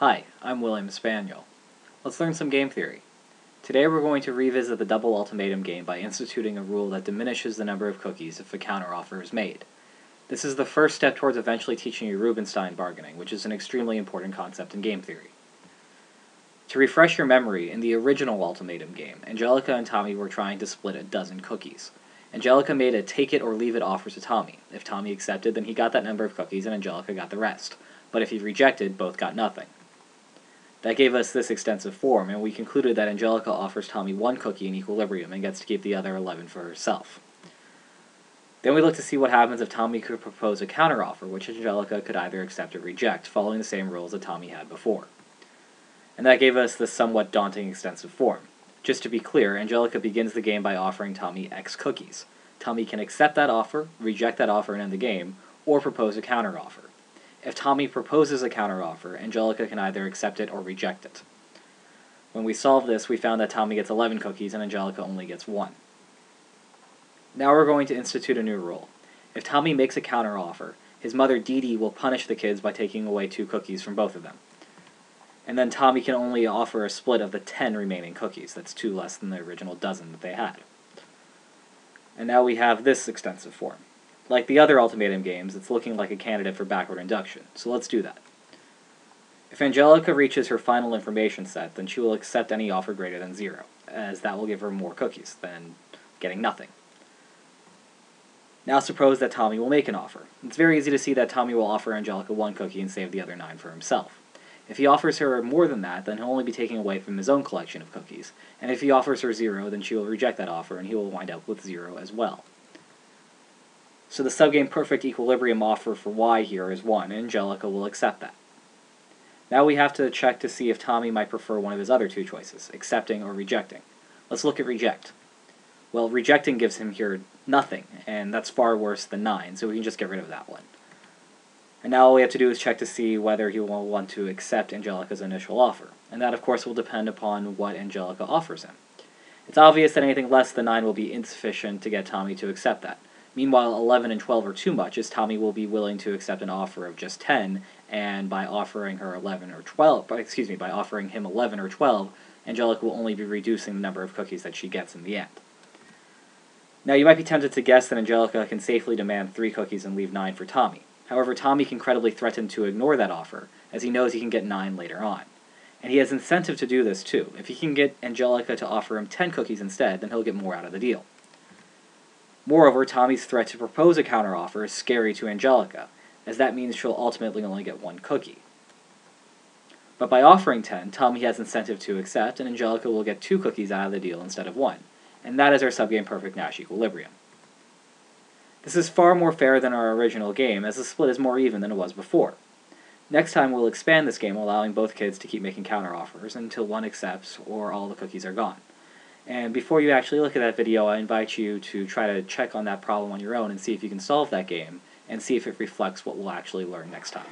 Hi, I'm William Spaniel. Let's learn some game theory. Today we're going to revisit the double ultimatum game by instituting a rule that diminishes the number of cookies if a counteroffer is made. This is the first step towards eventually teaching you Rubinstein bargaining, which is an extremely important concept in game theory. To refresh your memory, in the original ultimatum game, Angelica and Tommy were trying to split a dozen cookies. Angelica made a take-it-or-leave-it offer to Tommy. If Tommy accepted, then he got that number of cookies and Angelica got the rest. But if he rejected, both got nothing. That gave us this extensive form, and we concluded that Angelica offers Tommy one cookie in equilibrium and gets to keep the other 11 for herself. Then we looked to see what happens if Tommy could propose a counteroffer, which Angelica could either accept or reject, following the same rules that Tommy had before. And that gave us this somewhat daunting extensive form. Just to be clear, Angelica begins the game by offering Tommy X cookies. Tommy can accept that offer, reject that offer and end the game, or propose a counteroffer. If Tommy proposes a counteroffer, Angelica can either accept it or reject it. When we solve this, we found that Tommy gets 11 cookies and Angelica only gets 1. Now we're going to institute a new rule. If Tommy makes a counteroffer, his mother Dee Dee will punish the kids by taking away 2 cookies from both of them. And then Tommy can only offer a split of the 10 remaining cookies. That's 2 less than the original dozen that they had. And now we have this extensive form. Like the other ultimatum games, it's looking like a candidate for backward induction, so let's do that. If Angelica reaches her final information set, then she will accept any offer greater than 0, as that will give her more cookies than getting nothing. Now suppose that Tommy will make an offer. It's very easy to see that Tommy will offer Angelica 1 cookie and save the other 9 for himself. If he offers her more than that, then he'll only be taking away from his own collection of cookies, and if he offers her 0, then she will reject that offer and he will wind up with 0 as well. So the subgame perfect equilibrium offer for Y here is 1, and Angelica will accept that. Now we have to check to see if Tommy might prefer one of his other 2 choices, accepting or rejecting. Let's look at reject. Well, rejecting gives him here nothing, and that's far worse than 9, so we can just get rid of that one. And now all we have to do is check to see whether he will want to accept Angelica's initial offer, and that of course will depend upon what Angelica offers him. It's obvious that anything less than 9 will be insufficient to get Tommy to accept that. Meanwhile, 11 and 12 are too much, as Tommy will be willing to accept an offer of just 10, and by offering her by offering him 11 or 12, Angelica will only be reducing the number of cookies that she gets in the end. Now, you might be tempted to guess that Angelica can safely demand 3 cookies and leave 9 for Tommy. However, Tommy can credibly threaten to ignore that offer, as he knows he can get 9 later on. And he has incentive to do this, too. If he can get Angelica to offer him 10 cookies instead, then he'll get more out of the deal. Moreover, Tommy's threat to propose a counteroffer is scary to Angelica, as that means she'll ultimately only get 1 cookie. But by offering 10, Tommy has incentive to accept, and Angelica will get 2 cookies out of the deal instead of 1, and that is our subgame perfect Nash equilibrium. This is far more fair than our original game, as the split is more even than it was before. Next time we'll expand this game, allowing both kids to keep making counteroffers until one accepts or all the cookies are gone. And before you actually look at that video, I invite you to try to check on that problem on your own and see if you can solve that game, and see if it reflects what we'll actually learn next time.